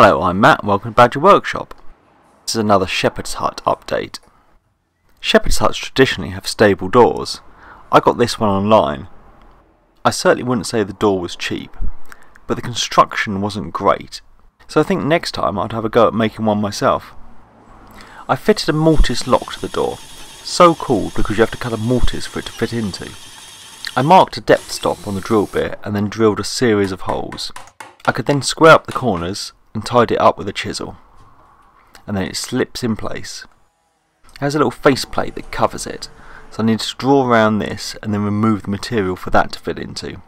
Hello, I'm Matt and welcome to Badger Workshop. This is another Shepherd's Hut update. Shepherd's Huts traditionally have stable doors. I got this one online. I certainly wouldn't say the door was cheap, but the construction wasn't great, so I think next time I'd have a go at making one myself. I fitted a mortise lock to the door, so called because you have to cut a mortise for it to fit into. I marked a depth stop on the drill bit and then drilled a series of holes. I could then square up the corners and tied it up with a chisel, and then it slips in place. It has a little faceplate that covers it, so I need to draw around this and then remove the material for that to fit into.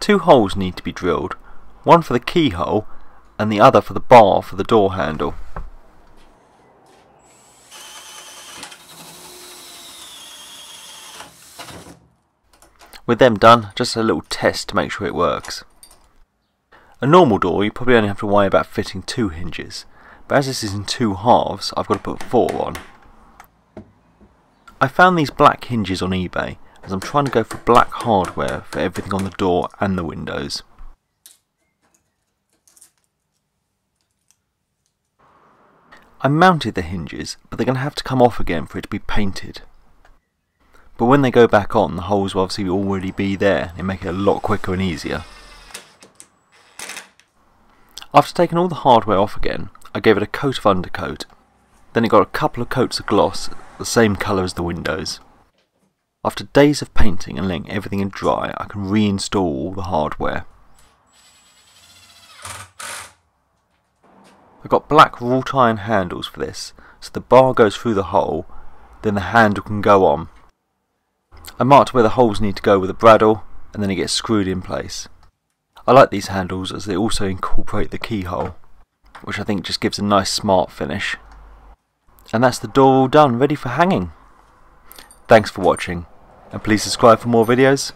Two holes need to be drilled, one for the keyhole and the other for the bar for the door handle. With them done, just a little test to make sure it works. A normal door, you probably only have to worry about fitting two hinges, but as this is in two halves, I've got to put four on. I found these black hinges on eBay, as I'm trying to go for black hardware for everything on the door and the windows. I mounted the hinges, but they're going to have to come off again for it to be painted. But when they go back on, the holes will obviously already be there and make it a lot quicker and easier. After taking all the hardware off again, I gave it a coat of undercoat. Then it got a couple of coats of gloss, the same colour as the windows. After days of painting and letting everything dry, I can reinstall all the hardware. I've got black wrought iron handles for this, so the bar goes through the hole, then the handle can go on. I marked where the holes need to go with a bradawl, and then it gets screwed in place. I like these handles as they also incorporate the keyhole, which I think just gives a nice smart finish. And that's the door all done, ready for hanging. Thanks for watching, and please subscribe for more videos.